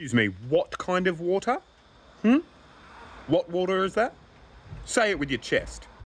Excuse me, what kind of water? What water is that? Say it with your chest.